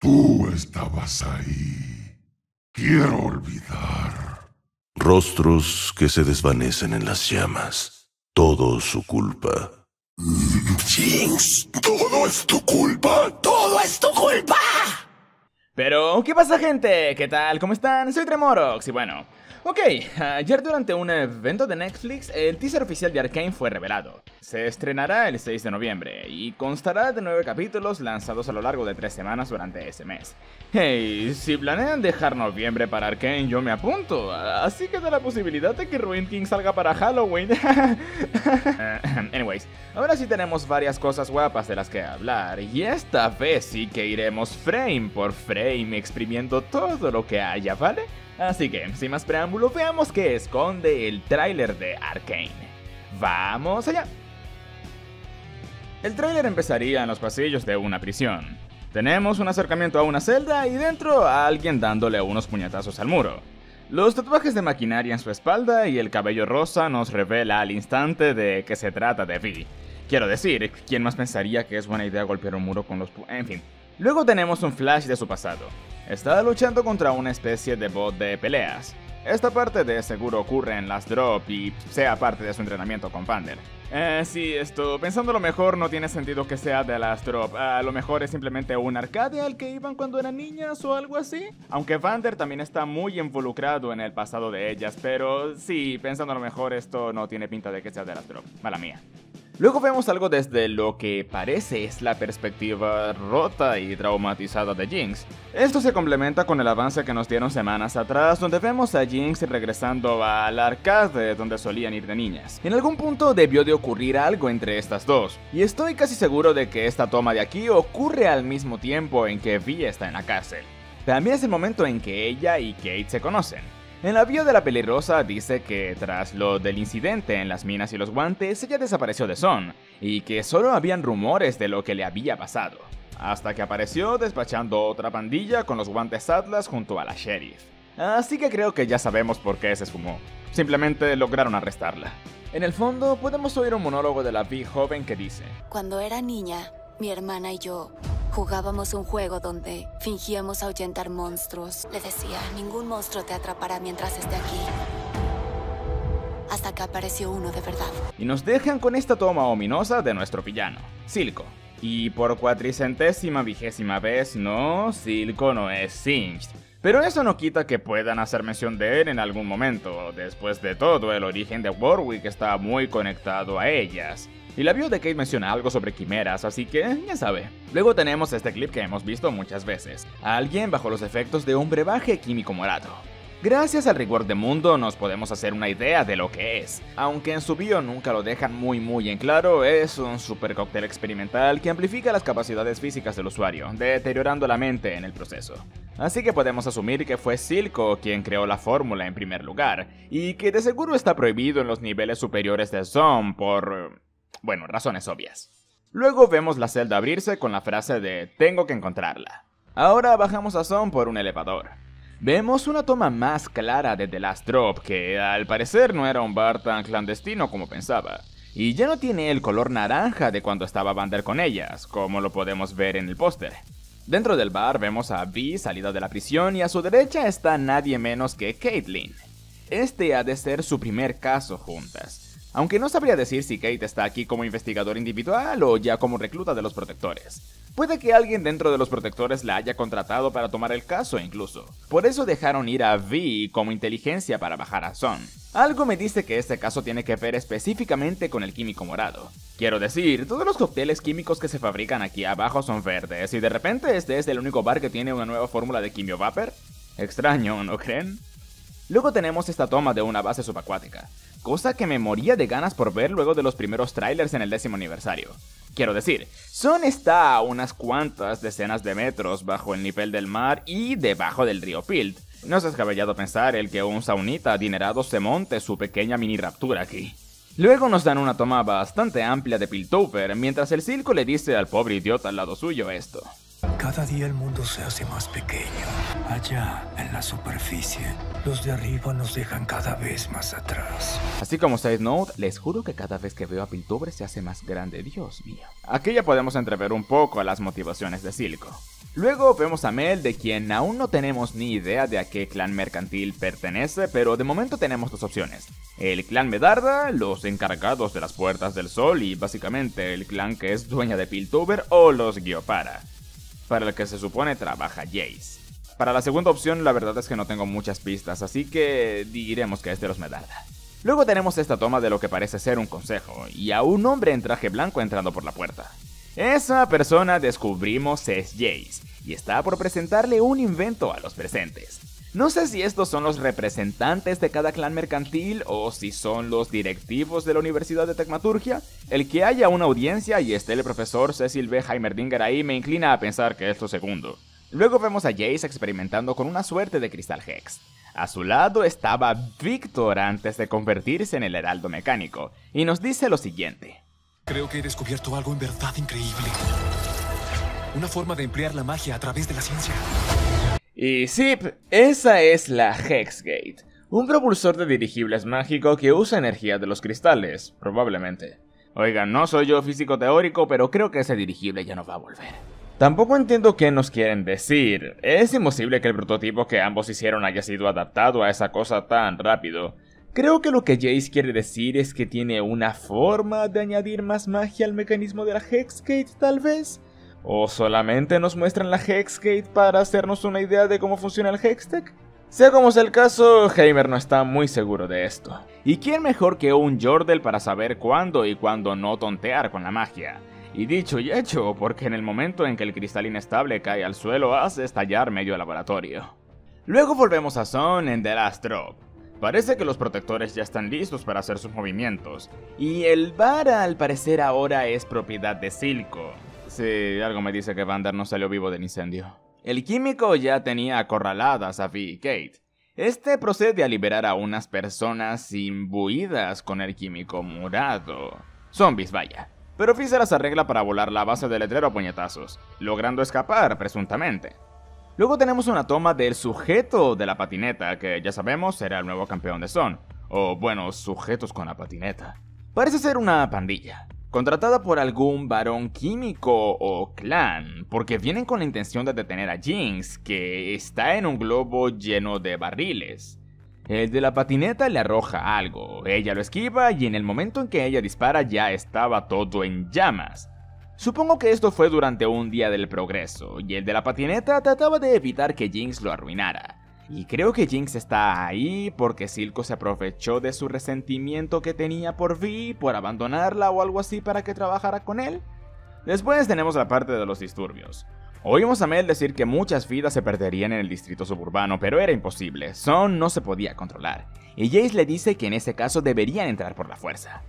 Tú estabas ahí. Quiero olvidar. Rostros que se desvanecen en las llamas. Todo su culpa. Jinx, todo es tu culpa. ¡Todo es tu culpa! Pero, ¿qué pasa, gente? ¿Qué tal? ¿Cómo están? Soy Tremorox y bueno... Ok, ayer durante un evento de Netflix, el teaser oficial de Arcane fue revelado. Se estrenará el 6 de noviembre y constará de 9 capítulos lanzados a lo largo de 3 semanas durante ese mes. Hey, si planean dejar noviembre para Arcane, yo me apunto. Así que da la posibilidad de que Ruined King salga para Halloween. Anyways, ahora sí tenemos varias cosas guapas de las que hablar y esta vez sí que iremos frame por frame exprimiendo todo lo que haya, ¿vale? Así que, sin más preámbulo, veamos qué esconde el tráiler de Arcane. ¡Vamos allá! El tráiler empezaría en los pasillos de una prisión. Tenemos un acercamiento a una celda y dentro a alguien dándole unos puñetazos al muro. Los tatuajes de maquinaria en su espalda y el cabello rosa nos revela al instante de que se trata de Vi. Quiero decir, ¿quién más pensaría que es buena idea golpear un muro con los... en fin. Luego tenemos un flash de su pasado. Está luchando contra una especie de bot de peleas. Esta parte de seguro ocurre en Last Drop y sea parte de su entrenamiento con Vander. Sí, esto, pensando lo mejor, no tiene sentido que sea de Last Drop. A lo mejor es simplemente un arcade al que iban cuando eran niñas o algo así. Aunque Vander también está muy involucrado en el pasado de ellas, pero sí, pensando lo mejor, esto no tiene pinta de que sea de Last Drop. Mala mía. Luego vemos algo desde lo que parece es la perspectiva rota y traumatizada de Jinx. Esto se complementa con el avance que nos dieron semanas atrás, donde vemos a Jinx regresando al arcade donde solían ir de niñas. En algún punto debió de ocurrir algo entre estas dos, y estoy casi seguro de que esta toma de aquí ocurre al mismo tiempo en que Vi está en la cárcel. También es el momento en que ella y Kate se conocen. En la bio de la pelirrosa dice que tras lo del incidente en las minas y los guantes, ella desapareció de Zaun, y que solo habían rumores de lo que le había pasado, hasta que apareció despachando otra pandilla con los guantes Atlas junto a la sheriff. Así que creo que ya sabemos por qué se esfumó, simplemente lograron arrestarla. En el fondo podemos oír un monólogo de la Vi joven que dice: cuando era niña, mi hermana y yo... jugábamos un juego donde fingíamos ahuyentar monstruos. Le decía, ningún monstruo te atrapará mientras esté aquí. Hasta que apareció uno de verdad. Y nos dejan con esta toma ominosa de nuestro villano, Silco. Y por 420ª vez, no, Silco no es Singed. Pero eso no quita que puedan hacer mención de él en algún momento. Después de todo, el origen de Warwick está muy conectado a ellas. Y la bio de Kate menciona algo sobre quimeras, así que ya sabe. Luego tenemos este clip que hemos visto muchas veces. A alguien bajo los efectos de un brebaje químico morado. Gracias al rigor de Mundo nos podemos hacer una idea de lo que es. Aunque en su bio nunca lo dejan muy en claro, es un super cóctel experimental que amplifica las capacidades físicas del usuario, deteriorando la mente en el proceso. Así que podemos asumir que fue Silco quien creó la fórmula en primer lugar, y que de seguro está prohibido en los niveles superiores de Zaun por... bueno, razones obvias. Luego vemos la celda abrirse con la frase de tengo que encontrarla. Ahora bajamos a Zaun por un elevador. Vemos una toma más clara de The Last Drop, que al parecer no era un bar tan clandestino como pensaba. Y ya no tiene el color naranja de cuando estaba Vander con ellas, como lo podemos ver en el póster. Dentro del bar vemos a Vi salida de la prisión y a su derecha está nadie menos que Caitlyn. Este ha de ser su primer caso juntas. Aunque no sabría decir si Kate está aquí como investigador individual o ya como recluta de los protectores. Puede que alguien dentro de los protectores la haya contratado para tomar el caso incluso. Por eso dejaron ir a Vi como inteligencia para bajar a Zaun. Algo me dice que este caso tiene que ver específicamente con el químico morado. Quiero decir, todos los cócteles químicos que se fabrican aquí abajo son verdes y de repente este es el único bar que tiene una nueva fórmula de quimio vapor. Extraño, ¿no creen? Luego tenemos esta toma de una base subacuática, cosa que me moría de ganas por ver luego de los primeros trailers en el 10º aniversario. Quiero decir, Zaun está a unas cuantas decenas de metros bajo el nivel del mar y debajo del río Pilt. No es descabellado pensar el que un zaunita adinerado se monte su pequeña mini raptura aquí. Luego nos dan una toma bastante amplia de Piltover mientras el Silco le dice al pobre idiota al lado suyo esto. Cada día el mundo se hace más pequeño. Allá, en la superficie, los de arriba nos dejan cada vez más atrás. Así como side note, les juro que cada vez que veo a Piltover se hace más grande, Dios mío. Aquí ya podemos entrever un poco a las motivaciones de Silco. Luego vemos a Mel, de quien aún no tenemos ni idea de a qué clan mercantil pertenece, pero de momento tenemos dos opciones. El clan Medarda, los encargados de las Puertas del Sol y básicamente el clan que es dueña de Piltover, o los Gyopara, para el que se supone trabaja Jayce. Para la segunda opción la verdad es que no tengo muchas pistas, así que diremos que es de los Medarda. Luego tenemos esta toma de lo que parece ser un consejo y a un hombre en traje blanco entrando por la puerta. Esa persona descubrimos es Jayce y está por presentarle un invento a los presentes. No sé si estos son los representantes de cada clan mercantil o si son los directivos de la Universidad de Tecmaturgia. El que haya una audiencia y esté el profesor Cecil B. Heimerdinger ahí me inclina a pensar que es lo segundo. Luego vemos a Jayce experimentando con una suerte de cristal Hex. A su lado estaba Viktor antes de convertirse en el heraldo mecánico y nos dice lo siguiente. Creo que he descubierto algo en verdad increíble. Una forma de emplear la magia a través de la ciencia. Y sí, esa es la Hexgate, un propulsor de dirigibles mágico que usa energía de los cristales, probablemente. Oigan, no soy yo físico teórico, pero creo que ese dirigible ya no va a volver. Tampoco entiendo qué nos quieren decir. Es imposible que el prototipo que ambos hicieron haya sido adaptado a esa cosa tan rápido. Creo que lo que Jayce quiere decir es que tiene una forma de añadir más magia al mecanismo de la Hexgate, tal vez. ¿O solamente nos muestran la Hexgate para hacernos una idea de cómo funciona el Hextech? Sea como sea el caso, Heimer no está muy seguro de esto. ¿Y quién mejor que un Yordle para saber cuándo y cuándo no tontear con la magia? Y dicho y hecho, porque en el momento en que el cristal inestable cae al suelo hace estallar medio laboratorio. Luego volvemos a Zaun en The Last Drop. Parece que los protectores ya están listos para hacer sus movimientos. Y el Vara al parecer ahora es propiedad de Silco. Sí, algo me dice que Vander no salió vivo del incendio. El químico ya tenía acorraladas a Vi y Kate. Este procede a liberar a unas personas imbuidas con el químico morado. Zombies, vaya. Pero Fisher las arregla para volar la base del letrero a puñetazos, logrando escapar, presuntamente. Luego tenemos una toma del sujeto de la patineta, que ya sabemos será el nuevo campeón de Zaun. O bueno, sujetos con la patineta. Parece ser una pandilla contratada por algún varón químico o clan, porque vienen con la intención de detener a Jinx, que está en un globo lleno de barriles. El de la patineta le arroja algo, ella lo esquiva y en el momento en que ella dispara ya estaba todo en llamas. Supongo que esto fue durante un día del progreso, y el de la patineta trataba de evitar que Jinx lo arruinara. Y creo que Jinx está ahí porque Silco se aprovechó de su resentimiento que tenía por Vi, por abandonarla o algo así para que trabajara con él. Después tenemos la parte de los disturbios. Oímos a Mel decir que muchas vidas se perderían en el distrito suburbano, pero era imposible, Zaun no se podía controlar. Y Jayce le dice que en ese caso deberían entrar por la fuerza.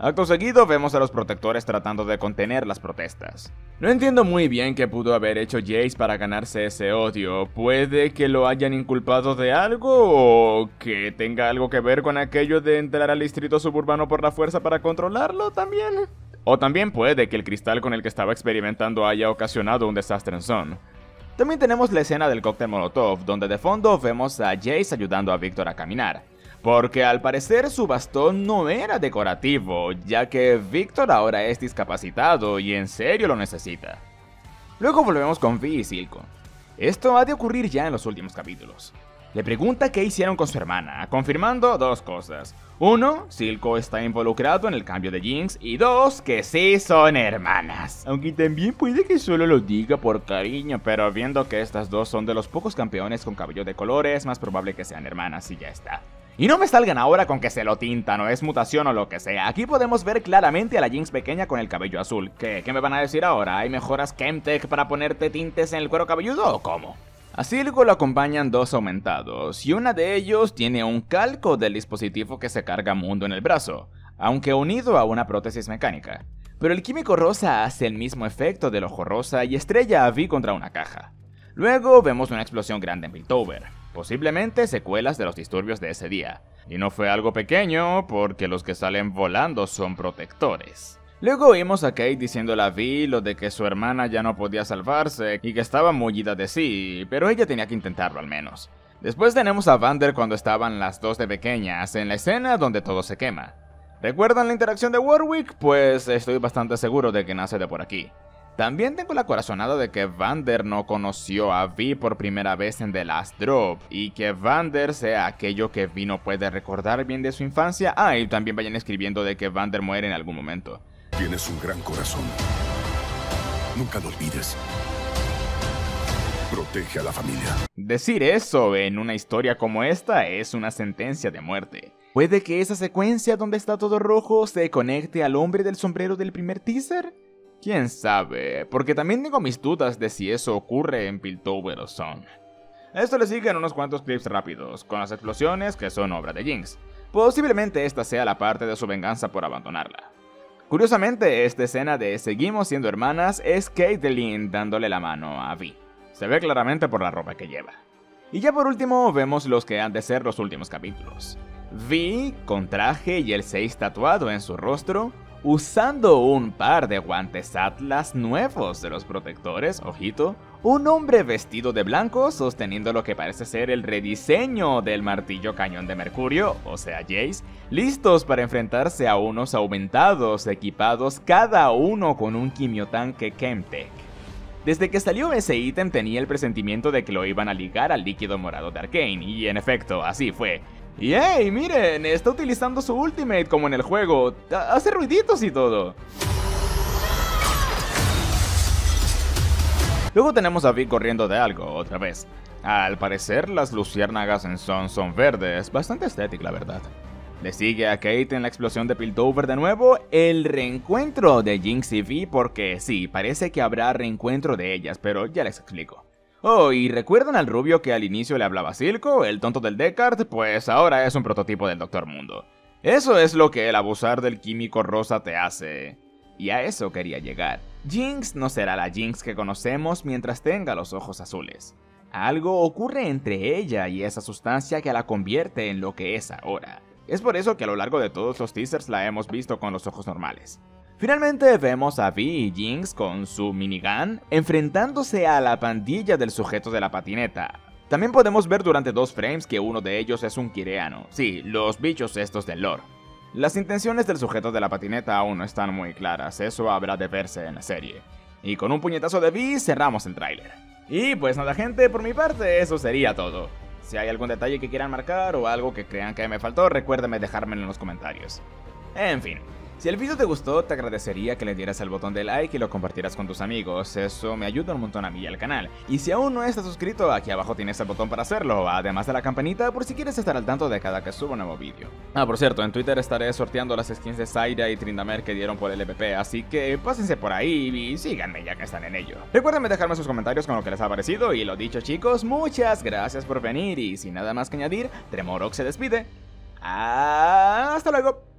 Acto seguido vemos a los protectores tratando de contener las protestas. No entiendo muy bien qué pudo haber hecho Jayce para ganarse ese odio. Puede que lo hayan inculpado de algo o que tenga algo que ver con aquello de entrar al distrito suburbano por la fuerza para controlarlo también. O también puede que el cristal con el que estaba experimentando haya ocasionado un desastre en Zaun. También tenemos la escena del cóctel Molotov, donde de fondo vemos a Jayce ayudando a Viktor a caminar. Porque al parecer su bastón no era decorativo, ya que Viktor ahora es discapacitado y en serio lo necesita. Luego volvemos con Vi y Silco. Esto ha de ocurrir ya en los últimos capítulos. Le pregunta qué hicieron con su hermana, confirmando dos cosas. Uno, Silco está involucrado en el cambio de Jinx, y dos, que sí son hermanas. Aunque también puede que solo lo diga por cariño, pero viendo que estas dos son de los pocos campeones con cabello de color, es más probable que sean hermanas y ya está. Y no me salgan ahora con que se lo tintan o es mutación o lo que sea. Aquí podemos ver claramente a la Jinx pequeña con el cabello azul. ¿Qué me van a decir ahora? ¿Hay mejoras Chemtech para ponerte tintes en el cuero cabelludo o cómo? A Silco lo acompañan dos aumentados y uno de ellos tiene un calco del dispositivo que se carga Mundo en el brazo, aunque unido a una prótesis mecánica. Pero el químico rosa hace el mismo efecto del ojo rosa y estrella a Vi contra una caja. Luego vemos una explosión grande en Piltover, posiblemente secuelas de los disturbios de ese día. Y no fue algo pequeño, porque los que salen volando son protectores. Luego oímos a Cait diciéndole a Vi lo de que su hermana ya no podía salvarse y que estaba muy ida de sí, pero ella tenía que intentarlo al menos. Después tenemos a Vander cuando estaban las dos de pequeñas, en la escena donde todo se quema. ¿Recuerdan la interacción de Warwick? Pues estoy bastante seguro de que nace de por aquí. También tengo la corazonada de que Vander no conoció a Vi por primera vez en The Last Drop, y que Vander sea aquello que Vi no puede recordar bien de su infancia. Ah, y también vayan escribiendo de que Vander muere en algún momento. Tienes un gran corazón. Nunca lo olvides. Protege a la familia. Decir eso en una historia como esta es una sentencia de muerte. ¿Puede que esa secuencia donde está todo rojo se conecte al hombre del sombrero del primer teaser? ¿Quién sabe? Porque también tengo mis dudas de si eso ocurre en Piltover o Zaun. A esto le siguen unos cuantos clips rápidos, con las explosiones que son obra de Jinx. Posiblemente esta sea la parte de su venganza por abandonarla. Curiosamente, esta escena de "Seguimos siendo hermanas" es Caitlyn dándole la mano a Vi. Se ve claramente por la ropa que lleva. Y ya por último vemos los que han de ser los últimos capítulos. Vi, con traje y el 6 tatuado en su rostro, usando un par de guantes atlas nuevos de los protectores, ojito, un hombre vestido de blanco sosteniendo lo que parece ser el rediseño del martillo cañón de Mercurio, o sea Jayce, listos para enfrentarse a unos aumentados equipados cada uno con un quimiotanque Chemtech. Desde que salió ese ítem tenía el presentimiento de que lo iban a ligar al líquido morado de Arcane, y en efecto, así fue. Y hey, miren, está utilizando su ultimate como en el juego, hace ruiditos y todo. Luego tenemos a Vi corriendo de algo, otra vez. Al parecer las luciérnagas en Zaun son verdes, bastante estética la verdad. Le sigue a Cait en la explosión de Piltover de nuevo, el reencuentro de Jinx y Vi, porque sí, parece que habrá reencuentro de ellas, pero ya les explico. Oh, y ¿recuerdan al rubio que al inicio le hablaba Silco, el tonto del Deckard? Pues ahora es un prototipo del Doctor Mundo. Eso es lo que el abusar del químico rosa te hace. Y a eso quería llegar. Jinx no será la Jinx que conocemos mientras tenga los ojos azules. Algo ocurre entre ella y esa sustancia que la convierte en lo que es ahora. Es por eso que a lo largo de todos los teasers la hemos visto con los ojos normales. Finalmente vemos a Vi y Jinx con su minigun enfrentándose a la pandilla del sujeto de la patineta. También podemos ver durante 2 frames que uno de ellos es un quireano, sí, los bichos estos del lore. Las intenciones del sujeto de la patineta aún no están muy claras, eso habrá de verse en la serie. Y con un puñetazo de Vi cerramos el tráiler. Y pues nada gente, por mi parte eso sería todo. Si hay algún detalle que quieran marcar o algo que crean que me faltó, recuérdenme dejármelo en los comentarios. En fin, si el video te gustó, te agradecería que le dieras al botón de like y lo compartieras con tus amigos, eso me ayuda un montón a mí y al canal. Y si aún no estás suscrito, aquí abajo tienes el botón para hacerlo, además de la campanita por si quieres estar al tanto de cada que suba un nuevo vídeo. Ah, por cierto, en Twitter estaré sorteando las skins de Zyra y Trindamer que dieron por el LPP, así que pásense por ahí y síganme ya que están en ello. Recuérdenme dejarme sus comentarios con lo que les ha parecido y lo dicho chicos, muchas gracias por venir y sin nada más que añadir, Tremorox se despide. ¡Hasta luego!